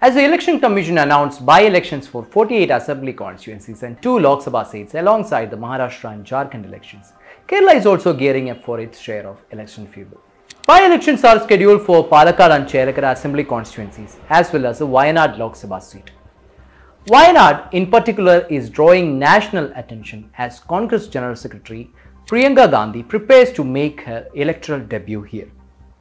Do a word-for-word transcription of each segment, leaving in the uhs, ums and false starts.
As the Election Commission announced by-elections for forty-eight Assembly constituencies and two Lok Sabha seats alongside the Maharashtra and Jharkhand elections, Kerala is also gearing up for its share of election fuel. By-elections are scheduled for Palakkad and Chelakkara Assembly constituencies as well as the Wayanad Lok Sabha seat. Wayanad in particular is drawing national attention as Congress General Secretary Priyanka Gandhi prepares to make her electoral debut here.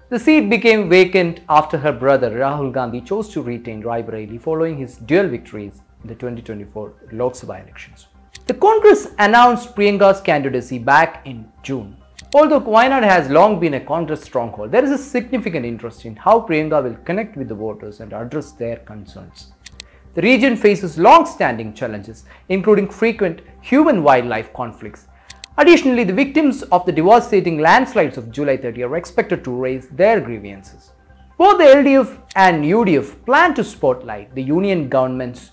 The seat became vacant after her brother Rahul Gandhi chose to retain Rae Bareli following his dual victories in the twenty twenty-four Lok Sabha elections. The Congress announced Priyanka's candidacy back in June. Although Wayanad has long been a Congress stronghold, there is a significant interest in how Priyanka will connect with the voters and address their concerns. The region faces long-standing challenges, including frequent human-wildlife conflicts. Additionally, the victims of the devastating landslides of July thirtieth are expected to raise their grievances. Both the L D F and U D F plan to spotlight the Union Government's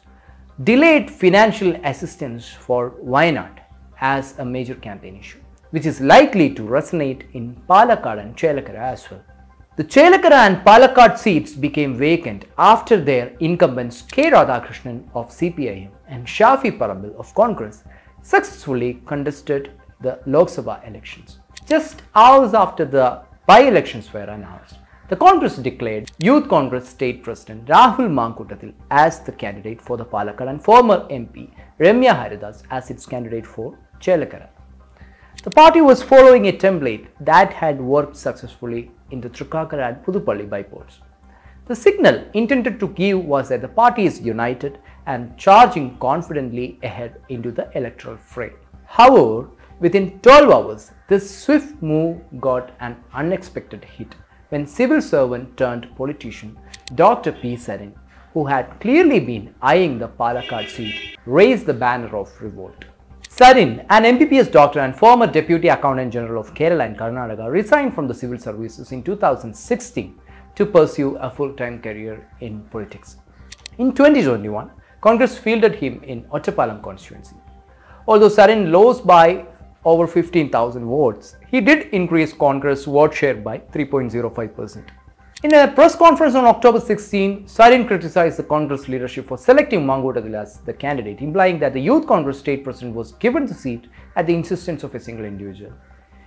delayed financial assistance for Wayanad as a major campaign issue, which is likely to resonate in Palakkad and Chelakkara as well. The Chelakkara and Palakkad seats became vacant after their incumbents K. Radhakrishnan of C P I(M) and Shafi Parambil of Congress successfully contested the Lok Sabha elections. Just hours after the by-elections were announced, the Congress declared Youth Congress State President Rahul Mamkootathil as the candidate for the Palakkad and former M P Remya Haridas as its candidate for Chelakkara. The party was following a template that had worked successfully in the Thrikkakara and Pudupalli by-polls. The signal intended to give was that the party is united and charging confidently ahead into the electoral fray. However, within twelve hours, this swift move got an unexpected hit when civil servant turned politician Doctor P. Sarin, who had clearly been eyeing the Palakkad seat, raised the banner of revolt. Sarin, an M B B S doctor and former Deputy Accountant General of Kerala and Karnataka, resigned from the civil services in two thousand sixteen to pursue a full-time career in politics. In twenty twenty-one, Congress fielded him in Ottapalam constituency. Although Sarin lost by over fifteen thousand votes, he did increase Congress vote share by three point zero five percent. In a press conference on October sixteenth, Sarin criticized the Congress leadership for selecting Mamkootathil as the candidate, implying that the Youth Congress State President was given the seat at the insistence of a single individual.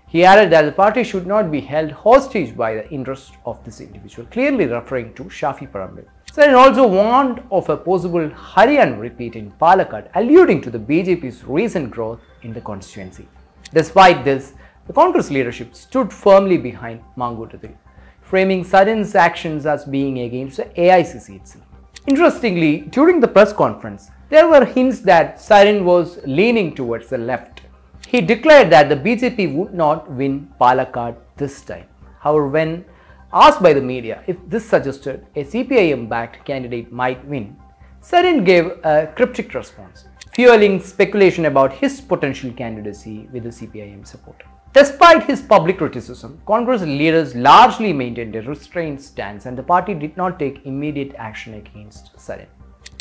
He added that the party should not be held hostage by the interests of this individual, clearly referring to Shafi Parambil. Sarin also warned of a possible Haryan repeat in Palakkad, alluding to the B J P's recent growth in the constituency. Despite this, the Congress leadership stood firmly behind Mamkootathil, framing Sarin's actions as being against the A I C C itself. Interestingly, during the press conference, there were hints that Sarin was leaning towards the left. He declared that the B J P would not win Palakkad this time. However, when asked by the media if this suggested a C P I(M)-backed candidate might win, Sarin gave a cryptic response, fueling speculation about his potential candidacy with the C P I(M) support. Despite his public criticism, Congress leaders largely maintained a restrained stance and the party did not take immediate action against Sarin.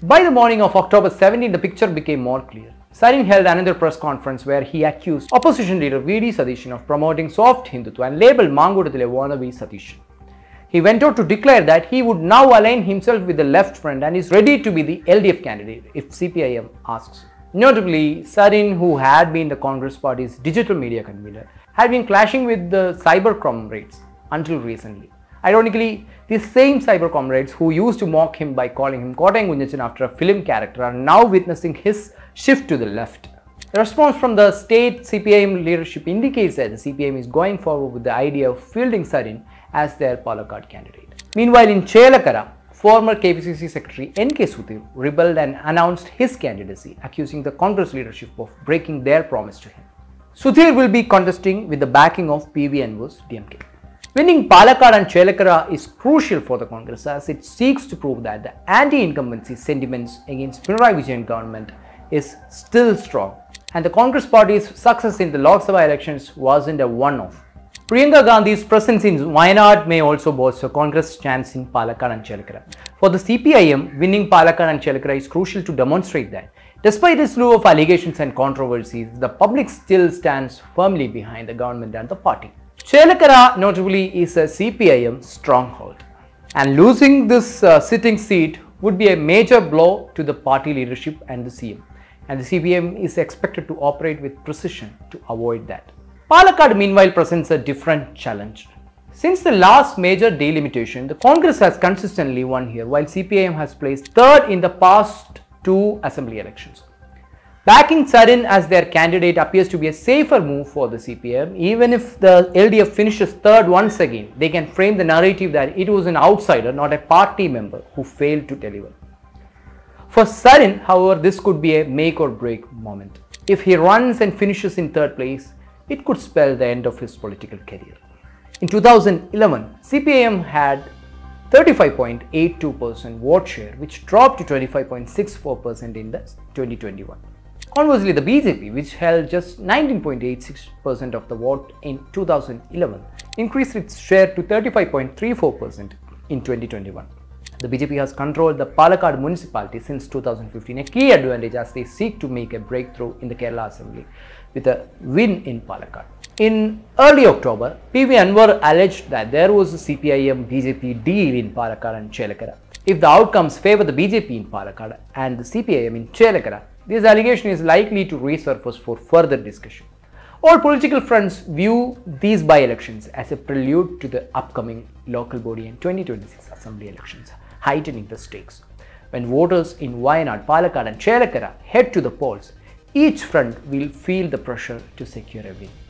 By the morning of October seventeenth, the picture became more clear. Sarin held another press conference where he accused opposition leader V D Sadasivan of promoting soft Hindutva and labelled Mamkootathil a wannabe Sadasivan. He went out to declare that he would now align himself with the left front and is ready to be the L D F candidate if C P I(M) asks. Notably, Sarin, who had been the Congress party's digital media convener, had been clashing with the cyber comrades until recently. Ironically, these same cyber comrades who used to mock him by calling him Kotaeng Unjachan after a film character are now witnessing his shift to the left. The response from the state C P I(M) leadership indicates that the C P I(M) is going forward with the idea of fielding Sarin as their Palakkad candidate. Meanwhile, in Chelakkara, former K P C C Secretary N K Sudheer rebelled and announced his candidacy, accusing the Congress leadership of breaking their promise to him. Sudheer will be contesting with the backing of P. V. Anwar's D M K. Winning Palakkad and Chelakkara is crucial for the Congress as it seeks to prove that the anti-incumbency sentiments against Pinarayi Vijayan government is still strong and the Congress party's success in the Lok Sabha elections wasn't a one-off. Priyanka Gandhi's presence in Wayanad may also bolster Congress' chance in Palakkad and Chelakkara. For the C P I(M), winning Palakkad and Chelakkara is crucial to demonstrate that, despite a slew of allegations and controversies, the public still stands firmly behind the government and the party. Chelakkara notably is a C P I(M) stronghold, and losing this uh, sitting seat would be a major blow to the party leadership and the C M. And the C P I (M) is expected to operate with precision to avoid that. Palakkad meanwhile presents a different challenge. Since the last major delimitation, the Congress has consistently won here, while C P I (M) has placed third in the past two assembly elections. Backing Sarin as their candidate appears to be a safer move for the C P I (M). Even if the L D F finishes third once again, they can frame the narrative that it was an outsider, not a party member, who failed to deliver. For Sarin, however, this could be a make or break moment. If he runs and finishes in third place, it could spell the end of his political career. In two thousand eleven, C P I (M) had thirty-five point eight two percent vote share, which dropped to twenty-five point six four percent in the twenty twenty-one. Conversely, the B J P, which held just nineteen point eight six percent of the vote in two thousand eleven, increased its share to thirty-five point three four percent in twenty twenty-one. The B J P has controlled the Palakkad municipality since two thousand fifteen, a key advantage as they seek to make a breakthrough in the Kerala Assembly with a win in Palakkad. In early October, P V Anwar alleged that there was a C P I (M) B J P deal in Palakkad and Chelakkara. If the outcomes favour the B J P in Palakkad and the C P I (M) in Chelakkara, this allegation is likely to resurface for further discussion. All political fronts view these by-elections as a prelude to the upcoming local body and twenty twenty-six assembly elections, heightening the stakes. When voters in Wayanad, Palakkad and Chelakkara head to the polls, each front will feel the pressure to secure a win.